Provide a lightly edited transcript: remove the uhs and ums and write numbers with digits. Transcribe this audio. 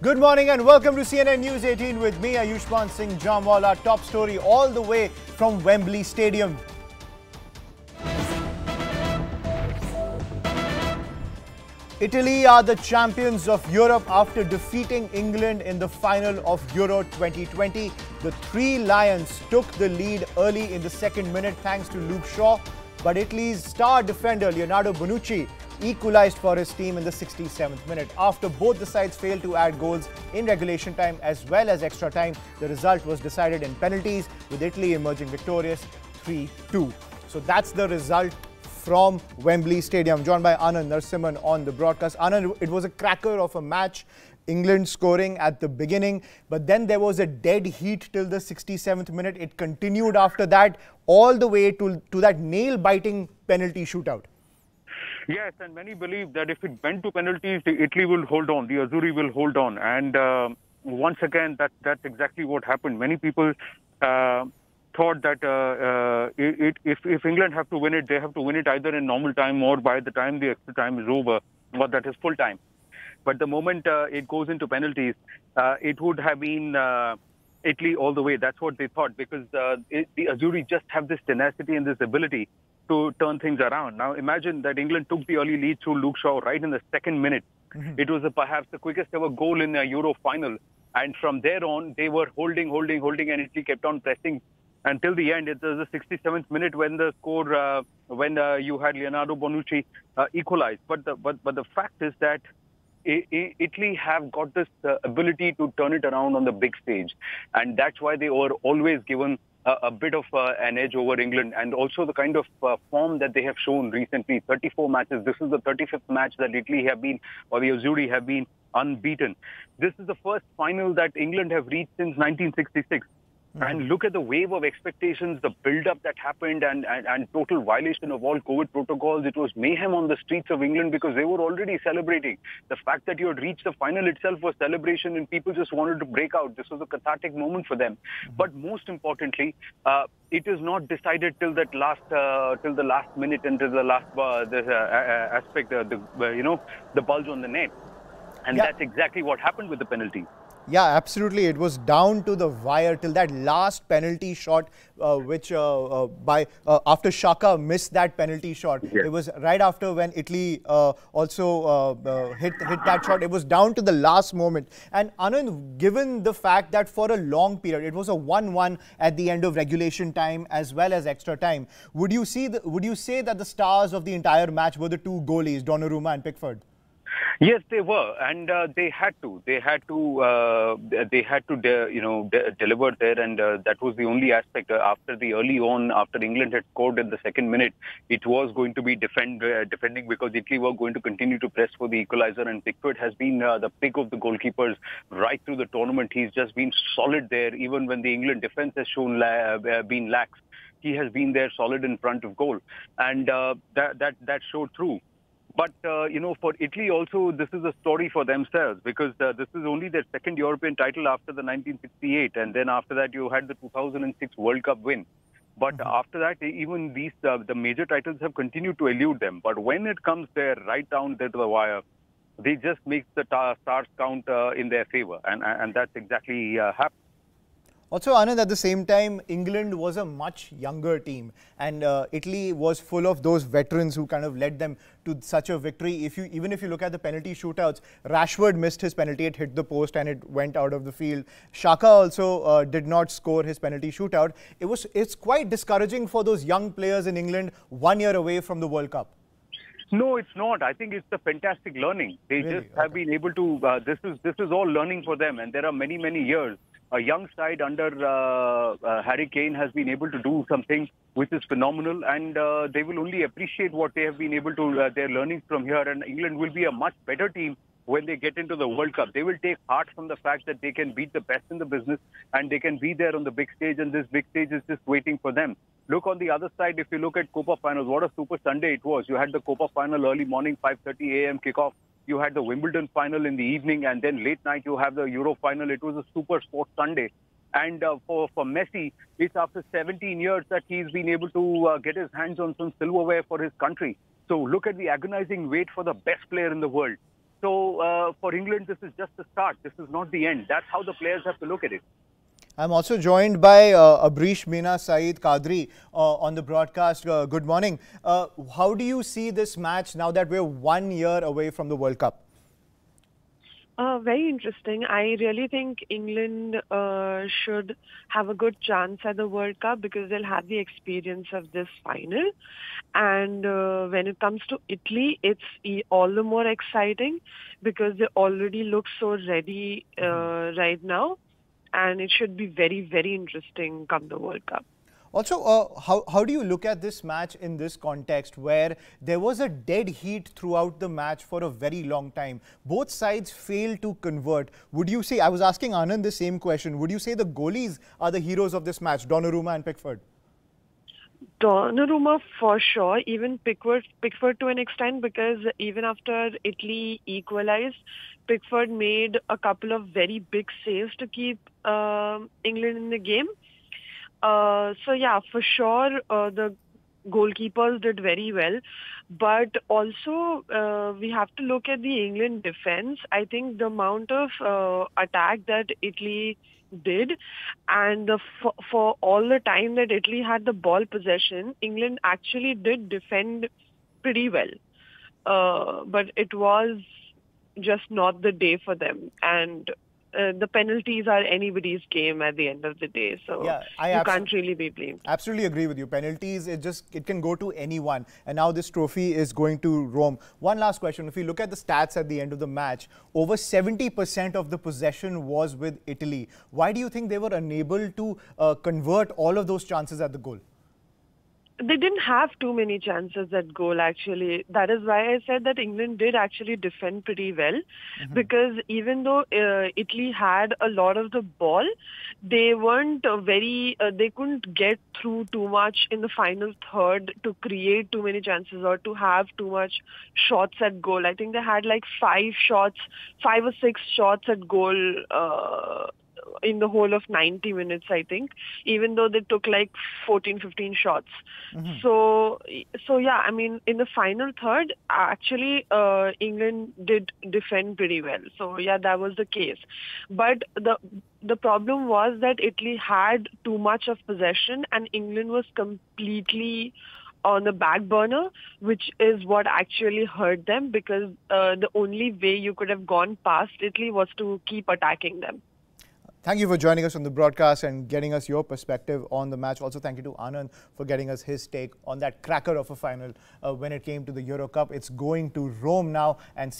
Good morning and welcome to CNN News 18 with me, Ayushman Singh Jamwal. Our top story all the way from Wembley Stadium. Italy are the champions of Europe after defeating England in the final of Euro 2020. The Three Lions took the lead early in the second minute thanks to Luke Shaw, but Italy's star defender Leonardo Bonucci equalized for his team in the 67th minute. After both the sides failed to add goals in regulation time as well as extra time, the result was decided in penalties, with Italy emerging victorious 3-2. So that's the result from Wembley Stadium. Joined by Anand Narasimhan on the broadcast. Anand, it was a cracker of a match. England scoring at the beginning, but then there was a dead heat till the 67th minute. It continued after that all the way to that nail-biting penalty shootout. Yes, and many believe that if it went to penalties, Italy will hold on, the Azzurri will hold on. And once again, that's exactly what happened. Many people thought that if England have to win it, they have to win it either in normal time or by the time the extra time is over, or that is full time. But the moment it goes into penalties, it would have been Italy all the way. That's what they thought, because the Azzurri just have this tenacity and this ability to turn things around. Now imagine that England took the early lead through Luke Shaw right in the second minute. It was perhaps the quickest ever goal in a Euro final. And from there on, they were holding, and Italy kept on pressing until the end. It was the 67th minute when the score, when you had Leonardo Bonucci equalized. But the fact is that Italy have got this ability to turn it around on the big stage, and that's why they were always given a bit of an edge over England, and also the kind of form that they have shown recently. 34 matches. This is the 35th match that Italy have been, or the Azzurri have been, unbeaten. This is the first final that England have reached since 1966. And look at the wave of expectations, the build-up that happened, and total violation of all COVID protocols. It was mayhem on the streets of England because they were already celebrating. The fact that you had reached the final itself was celebration, and people just wanted to break out. This was a cathartic moment for them. But most importantly, it is not decided till the last minute and till the last aspect, the bulge on the net, and that's exactly what happened with the penalty. Yeah, absolutely. It was down to the wire till that last penalty shot, which after Saka missed that penalty shot. Yes. It was right after when Italy also hit that shot. It was down to the last moment. And Anand, given the fact that for a long period, it was a 1-1 at the end of regulation time as well as extra time, would you say that the stars of the entire match were the two goalies, Donnarumma and Pickford? Yes, they were, and they had to deliver there, and that was the only aspect. After England had scored in the second minute, it was going to be defending, because Italy were going to continue to press for the equalizer, and Pickford has been the pick of the goalkeepers right through the tournament. He's just been solid there, even when the England defense has shown been lax. He has been there solid in front of goal, and that showed through. But, for Italy also, this is a story for themselves, because this is only their second European title after the 1968. And then after that, you had the 2006 World Cup win. But after that, even the major titles have continued to elude them. But when it comes there, right down there to the wire, they just make the stars count in their favor. And that's exactly happened. Also, Anand, at the same time, England was a much younger team, and Italy was full of those veterans who kind of led them to such a victory. Even if you look at the penalty shootouts, Rashford missed his penalty, it hit the post and it went out of the field. Saka also did not score his penalty shootout. It's quite discouraging for those young players in England, 1 year away from the World Cup. No, it's not. I think it's a fantastic learning. They really? Just have been able to, this is all learning for them, and there are many, many years. A young side under Harry Kane has been able to do something which is phenomenal, and they will only appreciate what they have been able to, their learnings from here, and England will be a much better team when they get into the World Cup. They will take heart from the fact that they can beat the best in the business, and they can be there on the big stage, and this big stage is just waiting for them. Look on the other side, if you look at Copa finals, what a super Sunday it was. You had the Copa final early morning, 5:30 a.m. kickoff. You had the Wimbledon final in the evening, and then late night you have the Euro final. It was a super sports Sunday. And for Messi, it's after 17 years that he's been able to get his hands on some silverware for his country. So look at the agonizing wait for the best player in the world. So for England, this is just the start. This is not the end. That's how the players have to look at it. I'm also joined by Abrish Meena, Saeed Kadri on the broadcast. Good morning. How do you see this match now that we're 1 year away from the World Cup? Very interesting. I really think England should have a good chance at the World Cup because they'll have the experience of this final. And when it comes to Italy, it's all the more exciting because they already look so ready right now. And it should be very, very interesting come the World Cup. Also, how do you look at this match in this context where there was a dead heat throughout the match for a very long time? Both sides failed to convert. Would you say, I was asking Anand the same question, would you say the goalies are the heroes of this match, Donnarumma and Pickford? Donnarumma for sure, even Pickford to an extent, because even after Italy equalized, Pickford made a couple of very big saves to keep England in the game. So yeah, for sure, the goalkeepers did very well. But also, we have to look at the England defense. I think the amount of attack that Italy did, and for all the time that Italy had the ball possession, England actually did defend pretty well. But it was just not the day for them. And the penalties are anybody's game at the end of the day, so yeah, you can't really be blamed. Absolutely agree with you. Penalties, it can go to anyone, and now this trophy is going to Rome. One last question: if you look at the stats at the end of the match, over 70% of the possession was with Italy. Why do you think they were unable to convert all of those chances at the goal? They didn't have too many chances at goal, actually. That is why I said that England did actually defend pretty well. Mm-hmm. Because even though Italy had a lot of the ball, they weren't they couldn't get through too much in the final third to create too many chances or to have too much shots at goal. I think they had like five or six shots at goal in the whole of 90 minutes, I think, even though they took like 14-15 shots. Mm-hmm. So yeah, I mean, in the final third, actually, England did defend pretty well. So yeah, that was the case. But the problem was that Italy had too much of possession and England was completely on the back burner, which is what actually hurt them, because the only way you could have gone past Italy was to keep attacking them. Thank you for joining us on the broadcast and getting us your perspective on the match. Also, thank you to Anand for getting us his take on that cracker of a final when it came to the Euro Cup. It's going to Rome now. And